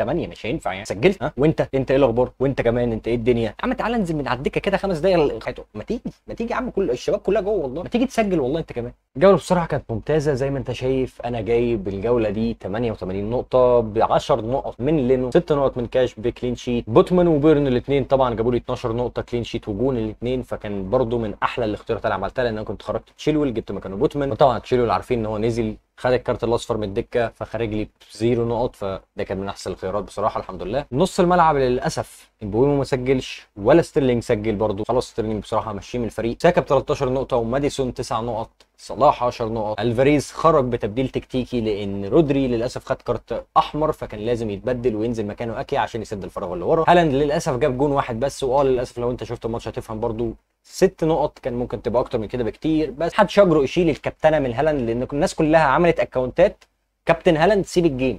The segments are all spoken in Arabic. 8 مش هينفع يعني. سجلت ها وانت ايه الاخبار؟ وانت كمان انت ايه الدنيا؟ يا عم تعالى انزل من على الدكه كده 5 دقايق خايته. ما تيجي يا عم، كل الشباب كلها جوه والله، ما تيجي تسجل والله انت كمان. الجوله بصراحه كانت ممتازه زي ما انت شايف، انا جايب الجوله دي 88 نقطه ب 10 نقط من لينو، 6 نقط من كاش بكلين شيت، بوتمان وبيرن الاثنين طبعا جابوا لي 12 نقطه كلين شيت وجون الاثنين، فكان برده من احلى الاختيارات اللي عملتها، لان انا كنت خرجت تشيلويل جبت مكانه بوتمان، وطبعا تشيلويل عارفين ان هو نزل خد الكارت الاصفر من الدكه فخارج لي بزيرو نقط، فده كان من احسن الخيارات بصراحه الحمد لله. نص الملعب للاسف امبويمو ما سجلش ولا ستيرلينج سجل برده، خلاص ستيرلينج بصراحه مشيه من الفريق. ساكا ب 13 نقطه وماديسون 9 نقط، صلاح 10 نقط، الفاريز خرج بتبديل تكتيكي لان رودري للاسف خد كارت احمر فكان لازم يتبدل وينزل مكانه اكي عشان يسد الفراغ اللي ورا. هالاند للاسف جاب جون واحد بس، للاسف لو انت شفت الماتش هتفهم برده 6 نقط كان ممكن تبقى اكتر من كده بكتير، بس حد شجره يشيل الكابتنه من هالاند لان الناس كلها عملت اكونتات كابتن هالاند سيب الجيم،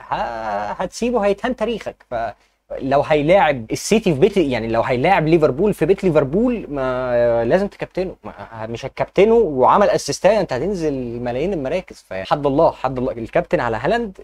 فهتسيبه هيتهان تاريخك. فلو هيلاعب السيتي في بيت، يعني لو هيلاعب ليفربول في بيت ليفربول ما لازم تكابتنه، مش هتكابتنه وعمل اسيستايه انت هتنزل ملايين المراكز، فحد الله الكابتن على هالاند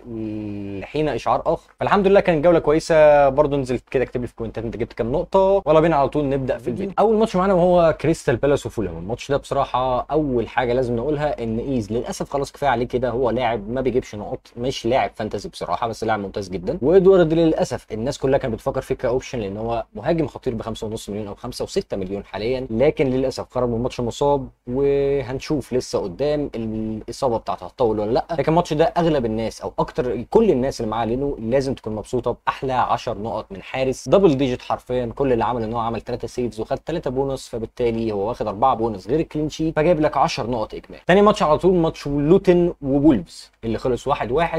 لحين اشعار اخر. فالحمد لله كانت جوله كويسه برده. نزلت كده اكتب لي في الكومنتات انت جبت كام نقطه، ولا بينا على طول نبدا في الفيديو. اول ماتش معانا وهو كريستال بالاس وفولهام، الماتش ده بصراحه اول حاجه لازم نقولها ان ايز للاسف خلاص كفايه عليه كده، هو لاعب ما بيجيبش نقط، مش لاعب فانتزي بصراحه بس لاعب ممتاز جدا. وادوارد للاسف الناس كلها كانت بتفكر فيه كاوبشن لان هو مهاجم خطير ب 5.5 مليون او 5 و6 مليون حاليا، لكن للاسف خرج من الماتش مصاب، وهنشوف لسه قدام الاصابه بتاعته هتطول ولا لا. لكن الماتش ده اغلب الناس او اكتر كل الناس اللي معاه لينو لازم تكون مبسوطه باحلى 10 نقط من حارس دبل ديجيت حرفيا، كل اللي عمله ان هو عمل 3 سيفز وخد 3 بونص، فبالتالي هو واخد 4 بونص غير الكلين شيت، فجايب لك 10 نقط اجمالي. ثاني ماتش على طول ماتش لوتن وولفز اللي خلص 1-1،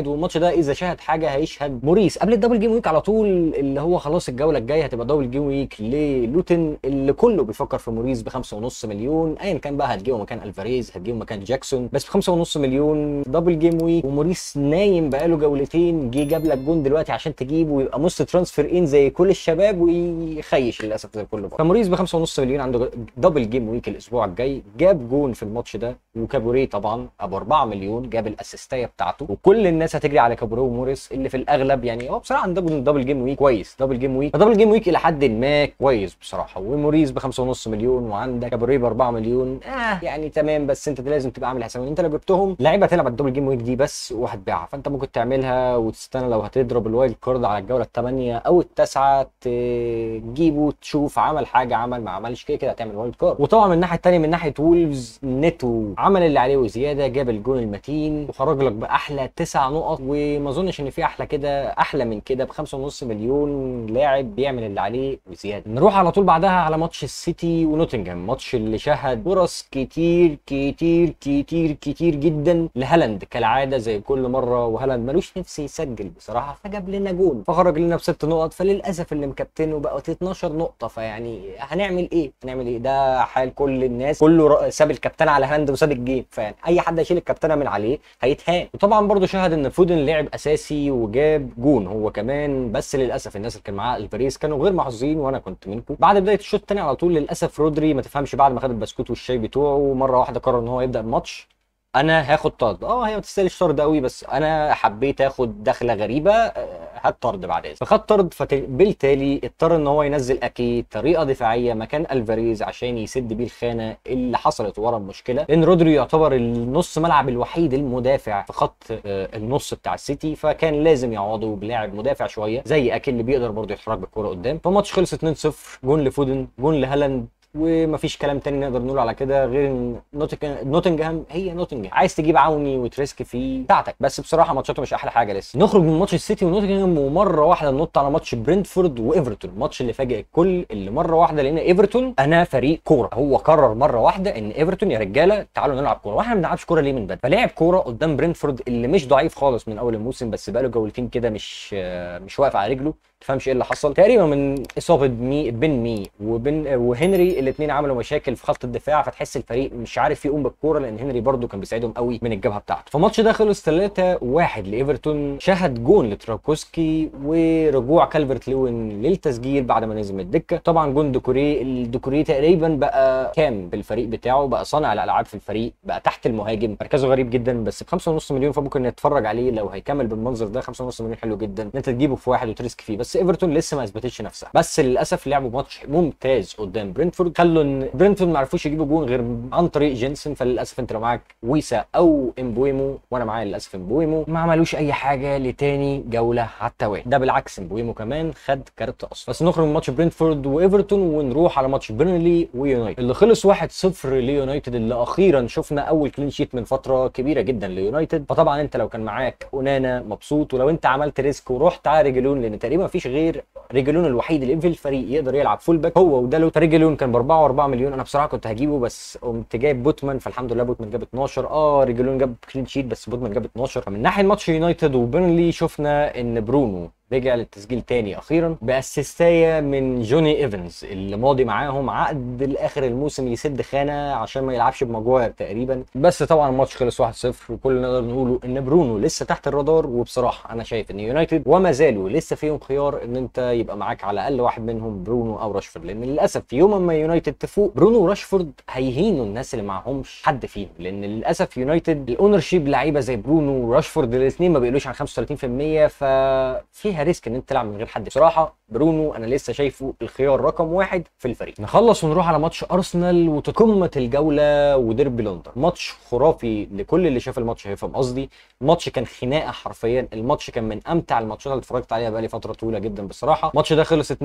والماتش ده اذا شاهد حاجه هيشهد موريس قبل الدبل جيم ويك على طول، اللي هو خلاص الجوله الجايه هتبقى دبل جيم ويك للوتن اللي كله بيفكر في موريس ب 5.5 مليون، ايا كان بقى هتجيبه مكان الفاريز هتجيبه مكان جاكسون، بس ب 5.5 مليون دبل جيم ويك وموريس نايم بقاله جولتين، جه جاب لك جون دلوقتي عشان تجيبه ويبقى مص ترانسفير ان زي كل الشباب ويخيش للاسف زي كله بقى. فموريس ب 5.5 مليون عنده دبل جيم ويك الاسبوع الجاي، جاب جون في الماتش ده، وكابوريه طبعا ابو 4 مليون جاب الاسيستايه بتاعته، وكل الناس هتجري على كابوريه وموريس اللي في الاغلب يعني هو بصراحه عنده دبل جيم ويك كويس، دبل جيم ويك الى حد ما كويس بصراحه، وموريس ب 5.5 مليون وعندك كابوريه ب 4 مليون، يعني تمام، بس انت لازم تبقى عامل حساب ان انت لو جبتهم لعيبه هتلعب الدبل جيم ويك دي بس وهتبيعها، فانت ممكن تعملها وتستنى لو هتضرب الوايلد كارد على الجوله الثمانيه او التاسعه تجيبه تشوف عمل حاجه، عمل ما عملش كده كده هتعمل وايلد كارد. وطبعا من الناحيه الثانيه من ناحيه وولفز نيتو عمل اللي عليه وزياده، جاب الجون المتين وخرج لك باحلى 9 نقط، وما اظنش ان في احلى كده احلى من كده ب 5.5 مليون لاعب بيعمل اللي عليه وزياده. نروح على طول بعدها على ماتش السيتي ونوتنجهام، ماتش اللي شهد فرص كتير كتير كتير كتير جدا لهالاند كالعاده زي كل مره، وهالاند ملوش نفس يسجل بصراحه، فجاب لنا جون فخرج لنا ب6 نقط، فللاسف اللي مكابتنه بقت 12 نقطه، فيعني هنعمل ايه؟ ده حال كل الناس، كله ساب الكابتنه على هالاند وساب الجيم، فيعني اي حد هيشيل الكابتنه من عليه هيتهان. وطبعا برده شهد ان فودن لعب اساسي وجاب جون هو كمان، بس للاسف الناس اللي كان معاه الفاريز كانوا غير محظوظين وانا كنت منكم. بعد بدايه الشوط الثاني على طول للاسف رودري ما تفهمش بعد ما خد البسكوت والشاي بتوعه مره واحده قرر ان هو يبدا الماتش، انا هاخد طرد، هي ما تستاهلش طرد قوي بس انا حبيت اخد دخله غريبه، هات طرد بعد اذنك. فخد طرد، فبالتالي اضطر ان هو ينزل اكي طريقه دفاعيه مكان الفاريز عشان يسد بيه الخانه اللي حصلت ورا المشكله، لان رودري يعتبر النص ملعب الوحيد المدافع في خط النص بتاع السيتي، فكان لازم يعوضه بلاعب مدافع شويه زي اكي اللي بيقدر برضه يتحرك بالكوره قدام. فالماتش خلص 2-0، جون لفودن جون لهالاند، ومفيش كلام تاني نقدر نقوله على كده غير ان نوتنجهام هي نوتنجهام، عايز تجيب عوني وتريسك فيه بتاعتك، بس بصراحه ماتشاته مش احلى حاجه. لسه نخرج من ماتش السيتي ونوتنجهام ومره واحده ننط على ماتش برينتفورد وايفرتون، الماتش اللي فاجئ الكل، اللي مره واحده لان ايفرتون انا فريق كوره، هو قرر مره واحده ان ايفرتون يا رجاله تعالوا نلعب كوره، واحنا ما بنلعبش كوره ليه من بدري، فلعب كوره قدام برينتفورد اللي مش ضعيف خالص من اول الموسم، بس بقاله جولتين كده مش واقف على رجله، تفهمش ايه اللي حصل تقريبا من اصابه بن وهنري. الاثنين عملوا مشاكل في خط الدفاع، فتحس الفريق مش عارف يقوم بالكوره لان هنري برده كان بيساعدهم قوي من الجبهه بتاعته. فالماتش ده خلص 3-1 لايفرتون، شهد جون لتراكوسكي ورجوع كالفرت لوين للتسجيل بعد ما نزل من الدكه. طبعا جون دوكوري، الدوكوري تقريبا بقى كام بالفريق بتاعه، بقى صانع الالعاب في الفريق، بقى تحت المهاجم، مركزه غريب جدا بس ب 5.5 مليون فممكن نتفرج عليه لو هيكمل بالمنظر ده. 5.5 مليون حلو جدا ان انت تجيبه في واحد وترسك فيه، بس ايفرتون لسه ما اثبتتش نفسها. بس للاسف لعبوا ماتش ممتاز قدام برينتفورد، خلوا برينتفورد ما عرفوش يجيبوا جون غير عن طريق جينسن. فللاسف انت لو معاك ويسا او امبويمو، وانا معايا للاسف امبويمو، ما عملوش اي حاجه لتاني جوله على التوالي. ده بالعكس امبويمو كمان خد كارت اصلا. بس نخرج من ماتش برينتفورد وايفرتون ونروح على ماتش بيرنلي ويونايتد اللي خلص 1-0 ليونايتد، اللي اخيرا شفنا اول كلين شيت من فتره كبيره جدا ليونايتد. فطبعا انت لو كان معاك اونانا مبسوط، ولو انت عملت ريسك ورحت على رجلون، لان تقريبا مفيش غير رجلون الوحيد اللي في الفريق يقدر يلعب فول باك هو ودالو. فرجلون كان ب 4.4 مليون، انا بصراحه كنت هجيبه بس قمت جايب بوتمان، فالحمد لله بوتمان جاب 12. رجلون جاب كلين شيت بس بوتمان جاب 12. فمن ناحيه ماتش يونايتد وبيرنلي شفنا ان برونو رجع للتسجيل تاني اخيرا باسيستايه من جوني ايفنز اللي ماضي معاهم عقد لاخر الموسم يسد خانه عشان ما يلعبش بماجواير تقريبا. بس طبعا الماتش خلص 1-0، وكل اللي نقدر نقوله ان برونو لسه تحت الرادار. وبصراحه انا شايف ان يونايتد وما زالوا لسه فيهم خيار ان انت يبقى معاك على الاقل واحد منهم برونو او راشفورد، لان للاسف يوم ما يونايتد تفوق برونو وراشفورد هيهينوا الناس اللي معهمش حد فيهم، لان للاسف يونايتد الاونر شيب لعيبه زي برونو وراشفورد الاثنين ما بيقلوش عن 35%، ففيها ريسك ان انت تلعب من غير حد. بصراحه برونو انا لسه شايفه الخيار رقم 1 في الفريق. نخلص ونروح على ماتش ارسنال وتقمه الجوله وديربي لندن. ماتش خرافي، لكل اللي شاف الماتش هيفهم قصدي. الماتش كان خناقه حرفيا، الماتش كان من امتع الماتشات اللي اتفرجت عليها بقالي فتره طويله جدا بصراحه. الماتش ده خلص 2-2.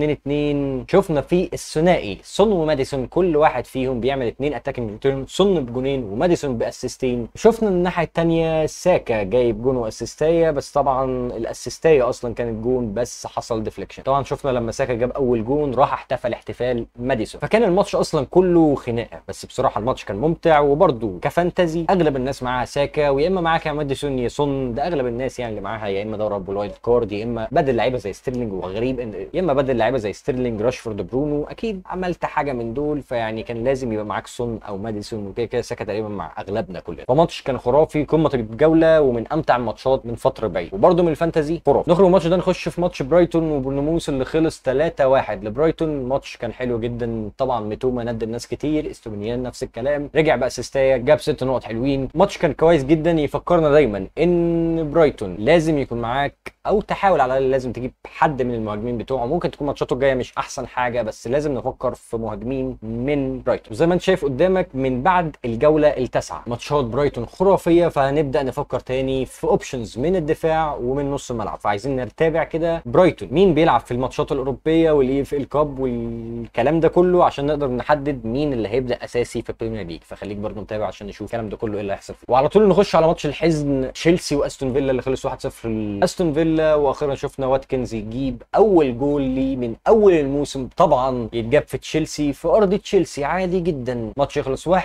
شفنا فيه الثنائي سون وماديسون كل واحد فيهم بيعمل 2 اتاكينج ريتيرن، سون بجونين وماديسون باسيستين. شفنا من الناحيه الثانيه ساكا جايب جون واسيستايه، بس طبعا الاسيستايه اصلا كانت جون بس حصل ديفليكشن. طبعا شفنا لما ساكا جاب اول جون راح احتفل احتفال ماديسون، فكان الماتش اصلا كله خناقه. بس بصراحه الماتش كان ممتع، وبرده كفانتازي اغلب الناس معاها ساكا، ويا اما معاك يا ماديسون يا سون، ده اغلب الناس يعني اللي معاها يا اما دوري الوايلد كارد، يا اما بدل لعيبه زي ستيرلينج. وغريب ان يا اما بدل لعيبه زي ستيرلينج راشفورد برونو، اكيد عملت حاجه من دول، فيعني كان لازم يبقى معاك سون او ماديسون، وكده كده ساكا تقريبا مع اغلبنا كلنا. فماتش كان خرافي، قمه الجوله ومن امتع الماتشات من فتره بعيده، وبرده من الفانتازي خرافي. نخرج الماتش ده نخش في ماتش برايتون وبورنموث اللي خلص 3-1 لبرايتون. ماتش كان حلو جدا، طبعا ميتوما ندم ناس كتير، استونيان نفس الكلام، رجع باسيستايه جاب 6 نقط حلوين. ماتش كان كويس جدا، يفكرنا دايما ان برايتون لازم يكون معاك او تحاول على الاقل لازم تجيب حد من المهاجمين بتوعه. ممكن تكون ماتشاته الجايه مش احسن حاجه، بس لازم نفكر في مهاجمين من برايتون. وزي ما انت شايف قدامك من بعد الجوله ال9 ماتشات برايتون خرافيه، فهنبدا نفكر تاني في اوبشنز من الدفاع ومن نص الملعب. فعايزين نتابع كده برايتون مين بيلعب في الماتشات الاوروبيه والاي اف ال كاب والكلام ده كله، عشان نقدر نحدد مين اللي هيبدا اساسي في البريمير ليج. فخليك برضه متابع عشان نشوف الكلام ده كله ايه اللي هيحصل. وعلى طول نخش على ماتش الحزن تشيلسي واستون فيلا اللي خلص 1-0 لاستون فيلا، واخيرا شفنا واتكنز يجيب اول جول ليه من اول الموسم. طبعا يتجاب في تشيلسي في ارض تشيلسي عادي جدا. ماتش يخلص 1-0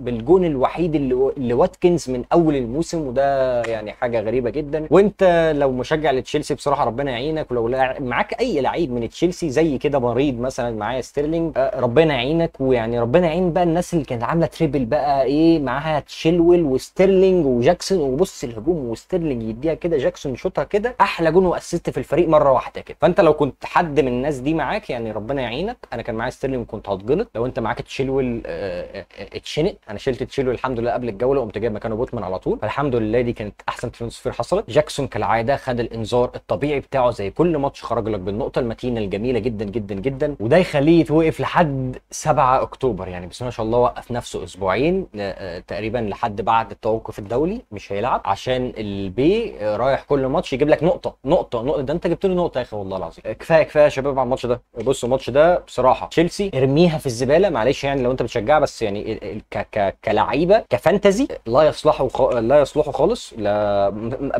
بالجون الوحيد اللي واتكنز من اول الموسم، وده يعني حاجه غريبه جدا. وانت لو مشجع لتشيلسي بصراحه ربنا يعينك، ولو معاك اي لعيب من تشيلسي زي كده مريض مثلا معايا ستيرلينج، ربنا يعينك. ويعني ربنا يعين بقى الناس اللي كانت عامله تريبل بقى ايه معاها تشيلويل وستيرلينج وجاكسون، وبص الهجوم وستيرلينج يديها كده، جاكسون يشوطها كده احلى جون واسست في الفريق مره واحده كده. فانت لو كنت حد من الناس دي معاك يعني ربنا يعينك. انا كان معايا ستيرلينج كنت هتجلط، لو انت معاك تشيلويل اتشنق، انا شلت تشيلويل الحمد لله قبل الجوله وقمت جايب مكانه بوتمان على طول، فالحمد لله دي كانت احسن ترانسفير حصلت. جاكسون كالعاده خد الانذار الطبيعي بتاعه زي كل ماتش، خرج لك بالنقطه المتينه الجميله جدا جدا جدا، وده يخليه يتوقف لحد 7 اكتوبر. يعني بسم الله ما شاء الله وقف نفسه اسبوعين تقريبا لحد بعد التوقف الدولي، مش هيلعب عشان البي رايح كل ماتش يجيب لك نقطة. ده انت جبت له نقطة يا اخي والله العظيم. كفاية يا شباب على الماتش ده. بصوا الماتش ده بصراحة تشيلسي ارميها في الزبالة، معلش يعني لو انت بتشجعها، بس يعني كلاعيبة كفانتازي لا يصلحوا خالص، لا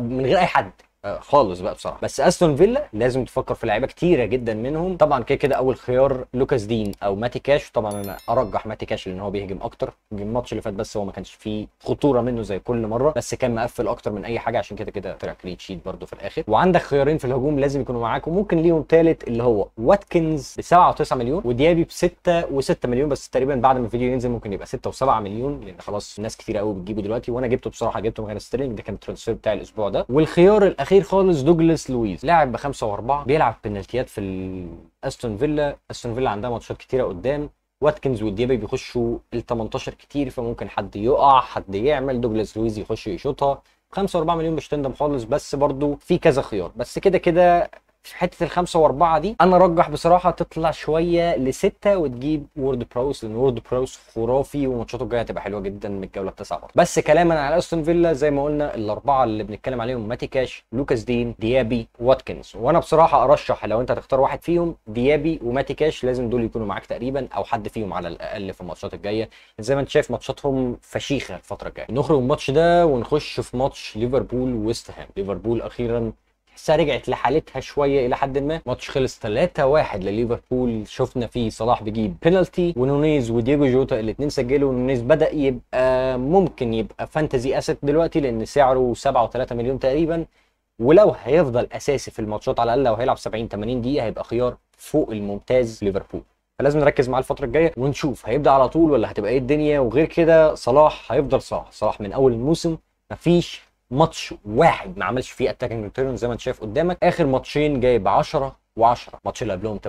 من غير أي حد. خالص بقى بصراحه. بس استون فيلا لازم تفكر في لعيبه كتيره جدا منهم، طبعا كده كده اول خيار لوكاس دين او ماتي كاش، طبعا انا ارجح ماتي كاش لان هو بيهجم اكتر. الماتش اللي فات بس هو ما كانش فيه خطوره منه زي كل مره، بس كان مقفل اكتر من اي حاجه، عشان كده كده طلع كلين شيت برده في الاخر. وعندك خيارين في الهجوم لازم يكونوا معاك، وممكن ليهم ثالث اللي هو واتكنز ب 7 و9 مليون، وديابي ب 6 و6 مليون، بس تقريبا بعد ما الفيديو ينزل ممكن يبقى 6 و7 مليون، لان خلاص ناس كتير قوي بتجيبه دلوقتي، وانا جبته بصراحه، جبته مكان ستيرلينج، ده كان الترانسفير بتاع الاسبوع ده. والخيار الاخير خالص دوجلاس لويز، لاعب ب5 و4، بيلعب بنالتيات في استون فيلا. استون فيلا عندها ماتشات كتيره قدام، واتكنز وديابي بيخشوا ال18 كتير، فممكن حد يقع حد يعمل، دوجلاس لويز يخش يشوطها. 5 و4 مليون مش تندم خالص، بس برضو في كذا خيار. بس كده كده في حته ال5 و4 دي انا ارجح بصراحه تطلع شويه ل6 وتجيب وورد براوس، لان وورد براوس خرافي وماتشاته الجايه هتبقى حلوه جدا من الجوله ال9 برضه. بس كلاما على استون فيلا، زي ما قلنا الاربعه اللي بنتكلم عليهم، ماتي كاش، لوكاس دين، ديابي، واتكنز. وانا بصراحه ارشح لو انت هتختار واحد فيهم، ديابي وماتي كاش لازم دول يكونوا معاك تقريبا، او حد فيهم على الاقل في الماتشات الجايه. زي ما انت شايف ماتشاتهم فشيخه الفتره الجايه. نخرج من الماتش ده ونخش في ماتش ليفربول وويست هام. ليفربول اخيرا تحسها رجعت لحالتها شويه الى حد ما، ماتش خلص 3-1 لليفربول، شفنا فيه صلاح بيجيب بينالتي، ونونيز ودييجو جوتا الاثنين سجلوا. ونونيز بدا يبقى ممكن يبقى فانتزي اسيت دلوقتي، لان سعره 7.3 مليون تقريبا، ولو هيفضل اساسي في الماتشات على الاقل، لو هيلعب 70-80 دقيقه هيبقى خيار فوق الممتاز ليفربول. فلازم نركز معاه الفتره الجايه ونشوف هيبدا على طول ولا هتبقى ايه الدنيا. وغير كده صلاح هيفضل صلاح من اول الموسم، مفيش ماتش واحد ما عملش فيه اتاكينج ريتيرن زي ما انت شايف قدامك. اخر ماتشين جايب 10 و10، الماتش اللي قبلهم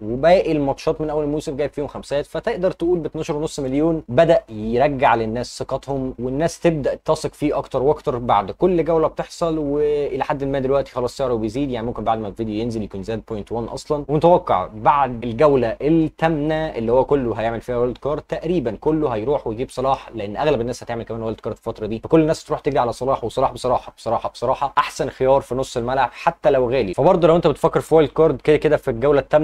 8، وباقي الماتشات من اول الموسم جايب فيهم 5، فتقدر تقول ب 12.5 مليون بدا يرجع للناس ثقتهم، والناس تبدا تثق فيه اكتر واكتر بعد كل جوله بتحصل. والى حد ما دلوقتي خلاص سعره بيزيد، يعني ممكن بعد ما الفيديو ينزل يكون زاد 0.1 اصلا. ومتوقع بعد الجوله ال8 اللي هو كله هيعمل فيها وايلد كارد تقريبا، كله هيروح ويجيب صلاح، لان اغلب الناس هتعمل كمان وايلد كارد الفتره دي، فكل الناس تروح تجري على صلاح. وصلاح بصراحه احسن خيار في نص الملعب حتى لو غالي. فبرضه لو انت بتفكر في وايلد كارد، كده كده في الجوله ال8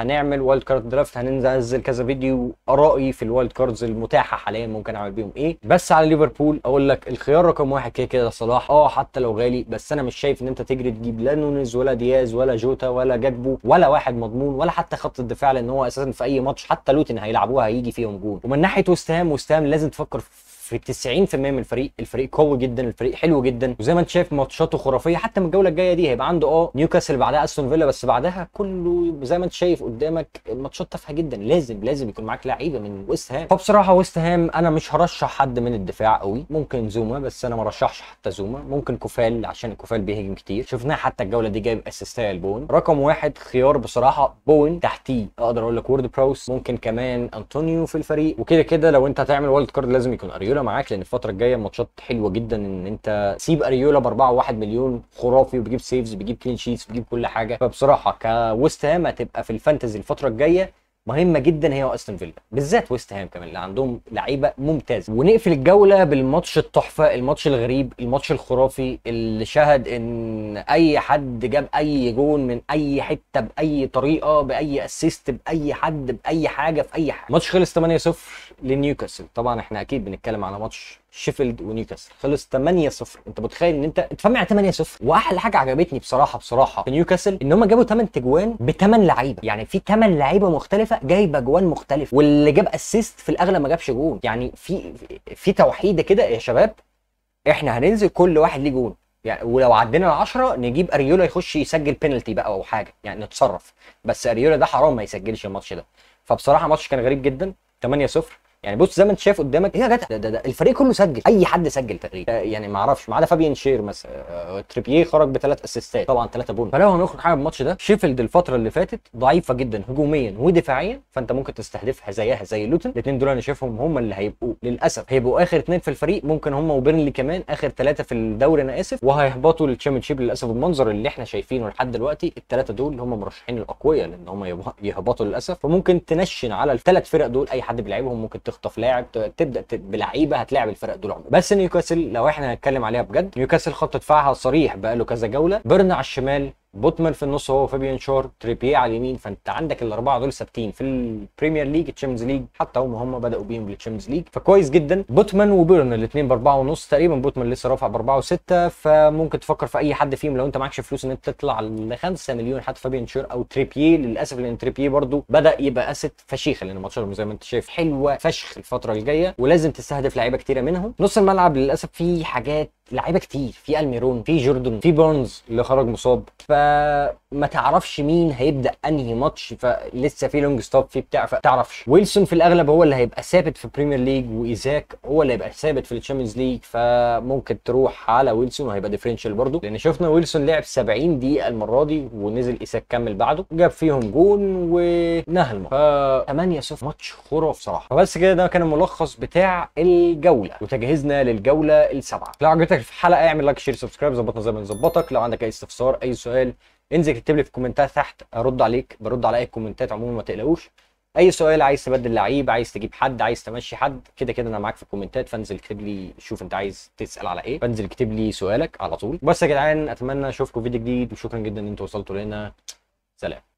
هنعمل وايلد كارد درافت، هننزل كذا فيديو ارائي في الوايلد كاردز المتاحه حاليا ممكن اعمل بيهم ايه. بس على ليفربول اقول لك الخيار رقم 1 كده كده صلاح، حتى لو غالي، بس انا مش شايف ان انت تجري تجيب لا نونيز ولا دياز ولا جوتا ولا جاكبو ولا واحد مضمون ولا حتى خط الدفاع، لان هو اساسا في اي ماتش حتى لوتن هيلعبوها هيجي فيهم جول. ومن ناحيه وست هام لازم تفكر في 90% من الفريق قوي جدا، الفريق حلو جدا، وزي ما انت شايف ماتشاته خرافيه. حتى من الجوله الجايه دي هيبقى عنده نيوكاسل، بعدها استون فيلا، بس بعدها كله زي ما انت شايف قدامك ماتشات تافهه جدا. لازم يكون معاك لعيبه من ويست هام. فبصراحه ويست هام انا مش هرشح حد من الدفاع قوي، ممكن زوما، بس انا ما رشحش حتى زوما، ممكن كوفال عشان كوفال بيهاجم كتير، شفناه حتى الجوله دي جايب اسيستايه لبون. رقم 1 خيار بصراحه بون، تحتيه اقدر اقول لك وورد براوس، ممكن كمان انطونيو في الفريق. وكده كده لو انت هتعمل وايلد كارد لازم يكون اريولا معاك، لان الفتره الجايه ماتشات حلوه جدا، ان انت سيب اريولا ب4.1 مليون خرافي، وبيجيب سيفز، بيجيب كلين شيتس، بيجيب كل حاجه. فبصراحه كويست هام هتبقى في الفانتزي الفتره الجايه مهمه جدا، هي واستون فيلا بالذات. ويست هام كمان اللي عندهم لعيبه ممتازه. ونقفل الجوله بالماتش التحفه، الماتش الغريب، الماتش الخرافي اللي شهد ان اي حد جاب اي جون من اي حته باي طريقه باي اسيست باي حد باي حاجه في اي حاجه. ماتش خلص 8-0 لنيوكاسل. طبعا احنا اكيد بنتكلم على ماتش شيفيلد ونيوكاسل، خلص 8-0. انت متخيل ان انت اتفمع 8-0؟ واحلى حاجه عجبتني بصراحه في نيوكاسل ان هم جابوا 8 تجوان ب 8 لعيبه، يعني في 8 لعيبه مختلفه جايبه جوان مختلفه، واللي جاب اسيست في الاغلب ما جابش جون. يعني في توحيده كده يا شباب، احنا هننزل كل واحد ليه جون، يعني ولو عدينا ال10 نجيب اريولا يخش يسجل بينالتي بقى او حاجه، يعني نتصرف. بس اريولا ده حرام ما يسجلش الماتش ده. فبصراحه ماتش كان غريب جدا، 8-0. يعني بص زي ما انت شايف قدامك ايه يا جدع، ده الفريق كله سجل، اي حد سجل تقريبا، يعني ما اعرفش ما عدا فابيان شير مثلا. تريبيه خرج ب3 اسيستات، طبعا 3 بون. فلو هنخرج حاجه من الماتش ده، شيفيلد الفتره اللي فاتت ضعيفه جدا هجوميا ودفاعيا، فانت ممكن تستهدفها زيها زي لوتن. الاثنين دول انا شايفهم هم اللي هيبقوا للاسف اخر 2 في الفريق، ممكن هم وبيرنلي كمان اخر 3 في الدوري انا اسف، وهيهبطوا للتشامبيونشيب للاسف بالمنظر اللي احنا شايفينه لحد دلوقتي. ال3 دول هم مرشحين الاقوياء لان هم يهبطوا للاسف. فممكن تنشن على ال3 فرق دول، اي حد بيلعبهم ممكن تخطف لاعب، تبدا بلعيبه هتلاعب الفرق دول عموما. بس نيوكاسل لو احنا هنتكلم عليها بجد، نيوكاسل خط دفاعها صريح بقى له كذا جوله، بيرن على الشمال، بوتمان في النص هو فابيان شار، تريبيه على اليمين. فانت عندك الاربعه دول ثابتين في البريمير ليج، التشامبيونز ليج حتى هم بداوا بيهم بالتشامبيونز ليج، فكويس جدا. بوتمان وبيرن الاثنين باربعه ونص تقريبا، بوتمان لسه رافع باربعه وسته، فممكن تفكر في اي حد فيهم لو انت معكش فلوس ان انت تطلع ل 5 مليون حتى فابيان شار او تريبيه. للاسف لان تريبيه برده بدا يبقى اسيت فشيخه، لان ماتشاتهم زي ما انت شايف حلوه فشخ الفتره الجايه، ولازم تستهدف لعيبه كتيره منهم. نص الملعب للاسف في حاجات لعيبه كتير، في الميرون، في جوردن، في بارنز اللي خرج مصاب، فما تعرفش مين هيبدا انهي ماتش، فلسه في لونج ستوب في بتاع، فتعرفش. ويلسون في الاغلب هو اللي هيبقى ثابت في البريمير ليج، وايزاك هو اللي هيبقى ثابت في الشامبيونز ليج، فممكن تروح على ويلسون وهيبقى ديفرنشال برده، لان شفنا ويلسون لعب 70 دقيقه المره دي ونزل ايزاك كمل بعده جاب فيهم جون ونهى الماتش، ف 8-0 ماتش خرافي صراحه. فبس كده ده كان الملخص بتاع الجوله وتجهيزنا للجوله السابعه. لو عجبتك في الحلقه اعمل لايك شير سبسكرايب، ظبطنا زي ما نظبطك. لو عندك اي استفسار اي سؤال انزل اكتب لي في الكومنتات تحت ارد عليك، برد على اي كومنتات عموما ما تقلقوش. اي سؤال، عايز تبدل لعيب، عايز تجيب حد، عايز تمشي حد، كده كده انا معاك في الكومنتات، فانزل اكتب لي شوف انت عايز تسال على ايه، فانزل اكتب لي سؤالك على طول. بس يا جدعان اتمنى اشوفكم فيديو جديد، وشكرا جدا ان انتوا وصلتوا لنا. سلام.